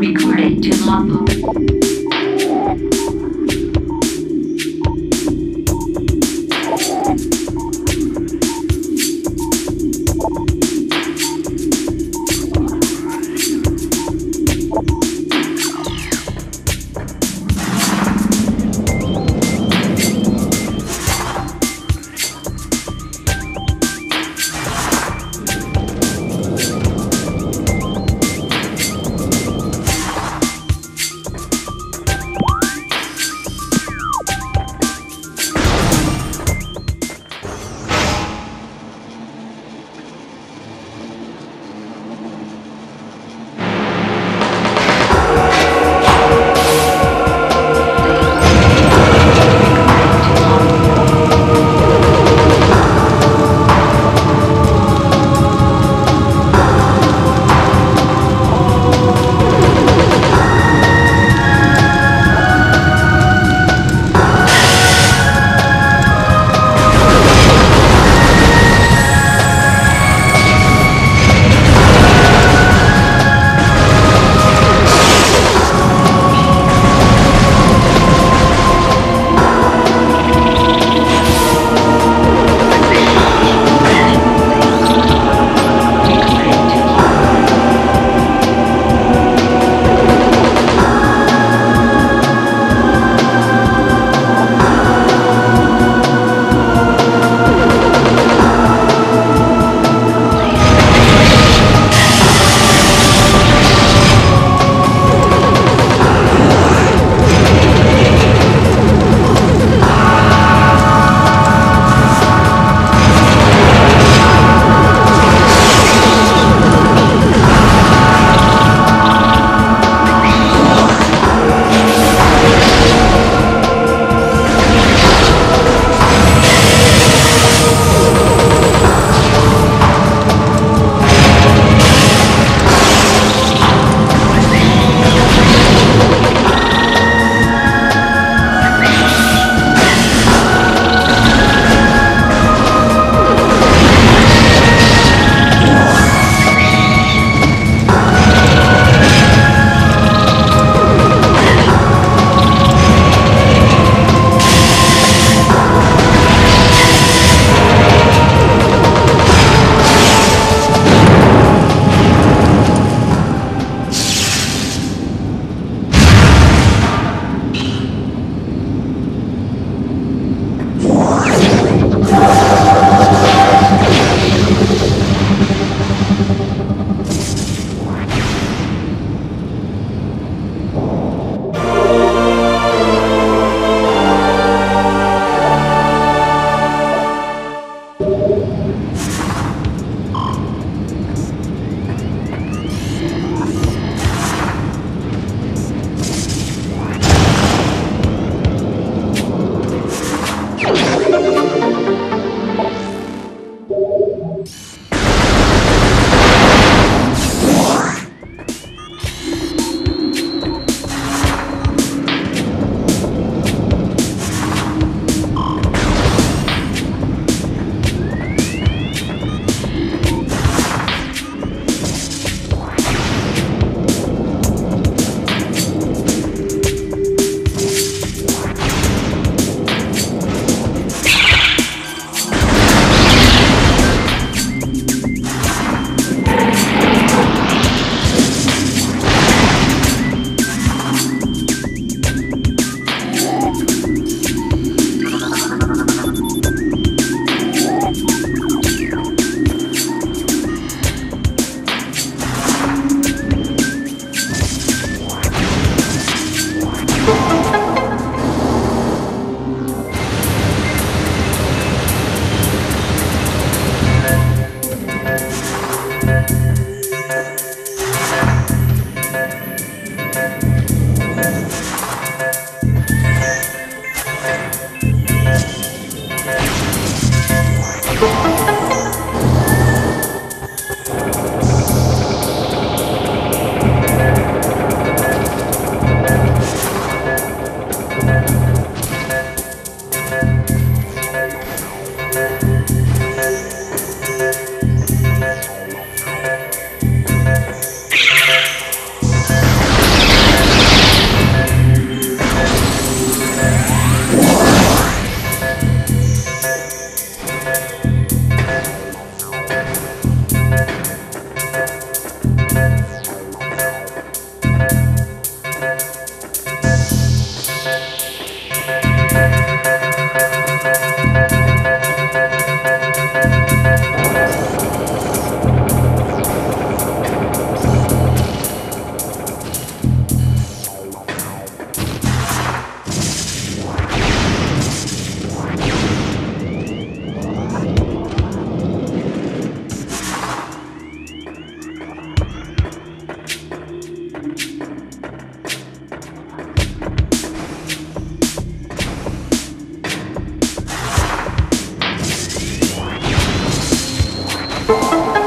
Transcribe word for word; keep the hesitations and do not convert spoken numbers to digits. recorded to Lombo. you